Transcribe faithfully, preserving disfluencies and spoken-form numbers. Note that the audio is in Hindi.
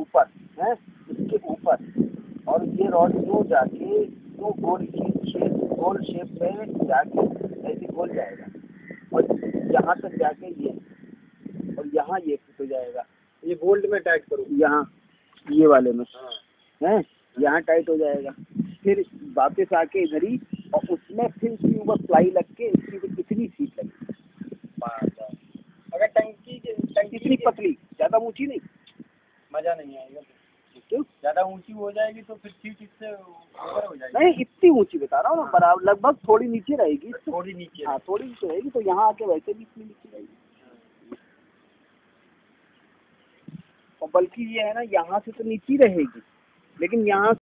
ऊपर है, इसके ऊपर, और ये रॉड यूँ जाके यूँ गोल शेप गोल शेप में जाके ऐसे गोल जाएगा और यहाँ तक जाके ये, और यहाँ ये फिट हो जाएगा। ये बोल्ट में टाइट करो यहाँ, ये वाले में है, यहाँ टाइट हो जाएगा। फिर वापस आके इधर ही, और उसमें फिर इसके ऊपर प्लाई लग के इसकी कितनी सीट लगी। अगर टंकी टंकी इतनी पतली, ज़्यादा ऊंची नहीं, मज़ा नहीं आएगा। क्यों? ज़्यादा ऊंची हो जाएगी तो फिर सीट इससे ऊपर हो जाएगी। नहीं, इतनी ऊंची बता रहा हूँ ना, बराबर लगभग थोड़ी नीचे रहेगी, थोड़ी नीचे। हाँ, थोड़ी नीचे रहेगी तो यहाँ आके वैसे भी इतनी नीचे रहेगी। और बल्कि ये है ना, यहाँ से तो नीचे रहेगी, लेकिन यहाँ